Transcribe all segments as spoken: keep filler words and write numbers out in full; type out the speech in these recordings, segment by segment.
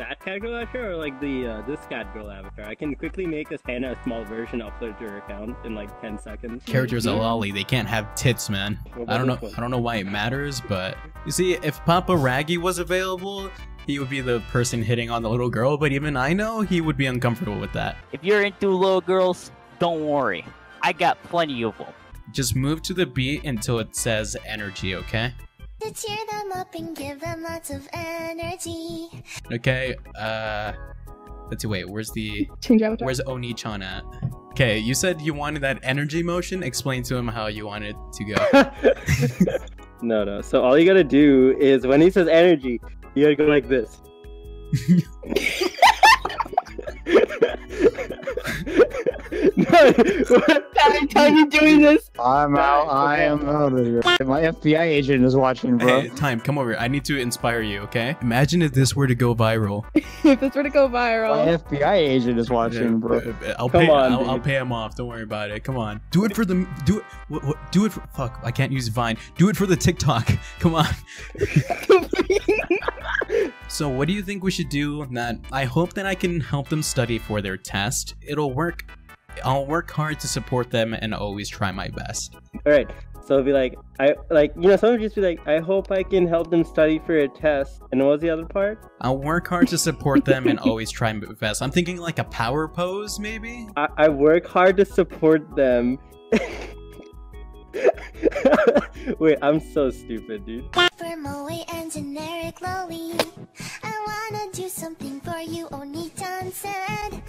that cat girl avatar or like the uh, this cat girl avatar? I can quickly make a Hannah a small version, upload to her account in like ten seconds. Characters are lolly; they can't have tits, man. I don't know. One? I don't know why it matters, but you see, if Papa Raggy was available, he would be the person hitting on the little girl. But even I know he would be uncomfortable with that. If you're into little girls, don't worry. I got plenty of them. Just move to the beat until it says energy, okay? To cheer them up and give them lots of energy. Okay, uh... let's see, wait, where's the... Change avatar. Where's Oni-chan at? Okay, you said you wanted that energy motion. Explain to him how you want it to go. no, no, so all you gotta do is, when he says energy, you gotta go like this. How are you doing this? I'm out. I am out of here. My F B I agent is watching, bro. Hey, time, come over. I need to inspire you, okay? Imagine if this were to go viral. If this were to go viral. My F B I agent is watching, bro. I'll come pay. On, I'll, I'll pay him off. Don't worry about it. Come on. Do it for the. Do it. What, what, do it for. Fuck. I can't use Vine. Do it for the TikTok. Come on. So what do you think we should do? That I hope that I can help them study for their test. It'll work. I'll work hard to support them and always try my best. All right. So it'll be like, I like, you know, some would just be like, I hope I can help them study for a test. And what was the other part? I'll work hard to support them and always try my best. I'm thinking like a power pose, maybe? I, I work hard to support them. Wait, I'm so stupid, dude. For Moe and generic Loey, I wanna do something for you, Oni-chan said.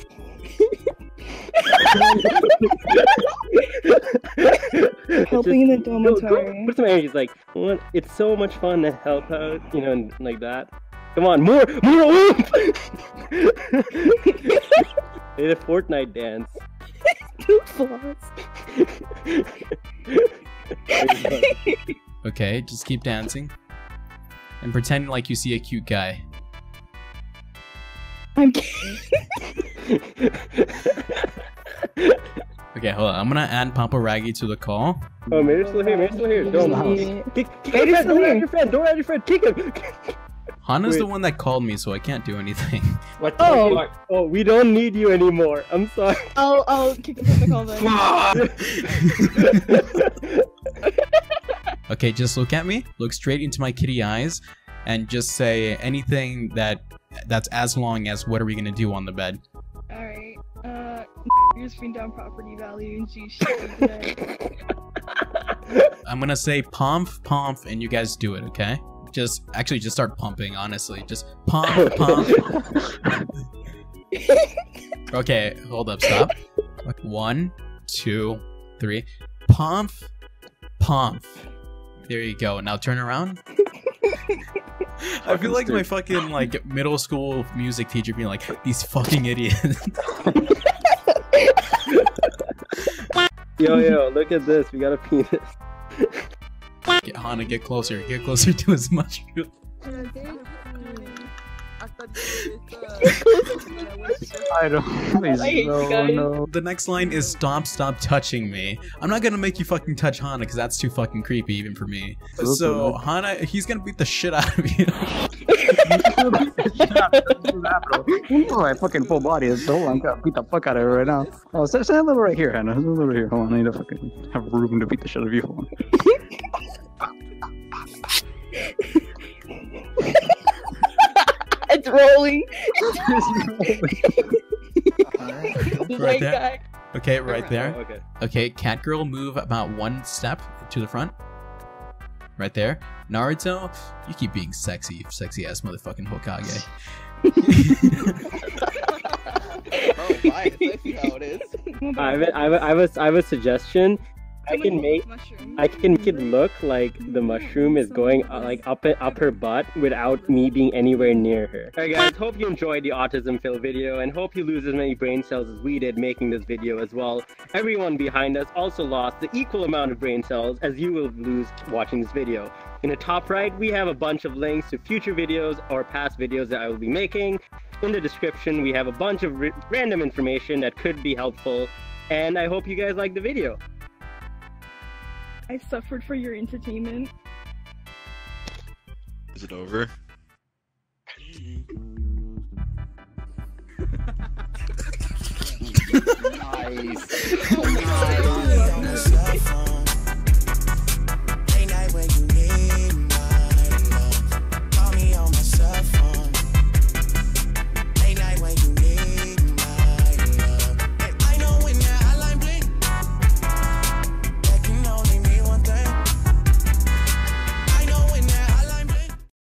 Helping just, in the dormitory. Put some energy. It's like, what? It's so much fun to help out, you know, and like that. Come on, more, more oomph. They did a Fortnite dance. Okay, just keep dancing and pretend like you see a cute guy. I'm okay, hold on. I'm gonna add Papa Raggy to the call. Oh, Mater's still here. Mater's still here. Don't kick, kick your friend. Don't add your friend. Don't add your friend. Kick him. Hana's Wait. the one that called me, so I can't do anything. What? Oh, what? Oh, we don't need you anymore. I'm sorry. Oh, oh, kick him from the call then. Okay, just look at me. Look straight into my kitty eyes, and just say anything that. That's as long as what are we gonna do on the bed? Alright, uh, you just bring down property value and she shit today. I'm gonna say pomf, pomf, and you guys do it, okay? Just, actually, just start pumping, honestly. Just pomf, pomf. Okay, hold up, stop. One, two, three. Pomf, pomf. There you go. Now turn around. I feel like my fucking like middle school music teacher being like, these fucking idiots. Yo, yo, look at this. We got a penis. Get Hana, get closer. Get closer to his mushroom. I don't. Please, no, no. The next line is stop, stop touching me. I'm not gonna make you fucking touch Hana because that's too fucking creepy even for me. So Hana, he's gonna beat the shit out of you. Oh, I fucking full body is so long. I'm gonna beat the fuck out of her right now. Oh, stand a little right here, Hana. Stand a little right here. Hold on, I need to fucking have room to beat the shit out of you. Hold on. It's rolling. Right there. Okay, right there. Okay, cat girl, move about one step to the front. Right there. Naruto, you keep being sexy, you sexy ass motherfucking Hokage. Oh my, that's how it is. I have a, I have a, I have a, I have a suggestion. I can make, I can make it look like the mushroom is going uh, like up up her butt without me being anywhere near her. Alright guys, hope you enjoyed the Autism Phil video and hope you lose as many brain cells as we did making this video as well. Everyone behind us also lost the equal amount of brain cells as you will lose watching this video. In the top right, we have a bunch of links to future videos or past videos that I will be making. In the description, we have a bunch of random information that could be helpful and I hope you guys liked the video. I suffered for your entertainment. Is it over? Nice.